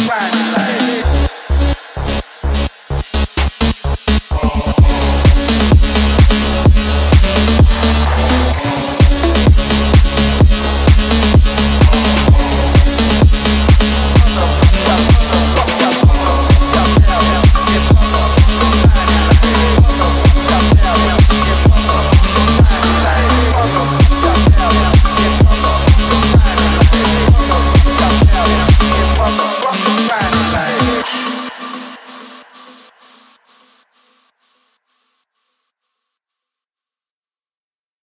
Motherfucker,